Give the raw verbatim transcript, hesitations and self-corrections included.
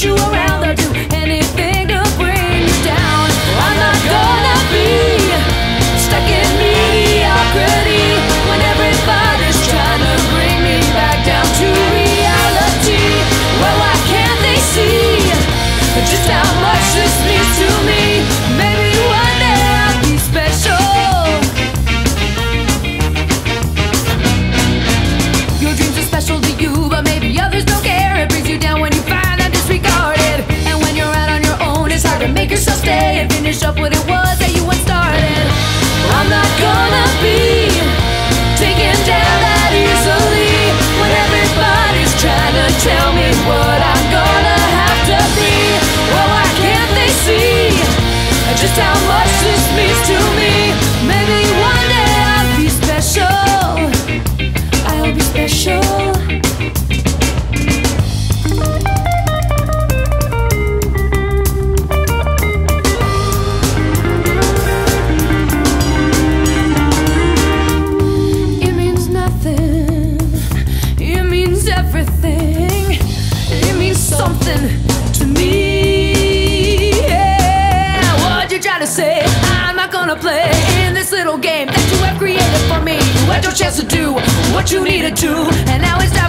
push you around, they'll do anything to bring you down. I'm not gonna be stuck in mediocrity when everybody's trying to bring me back down to reality. Well, why can't they see just how much this means to me? Maybe one day I'll be special. Your dreams are special to you, but maybe others don't care. It brings you down when you find out disregarded. And when you're out on your own, it's hard to make yourself stay and finish up what it was that you had started. I'm not gonna be taken down that easily when everybody's trying to tell me what I'm gonna have to be. Well, why can't they see just how much this means to me? Maybe one day I'll be special. I'll be special. Play in this little game that you have created for me. You had your chance to do what you needed to, and now it's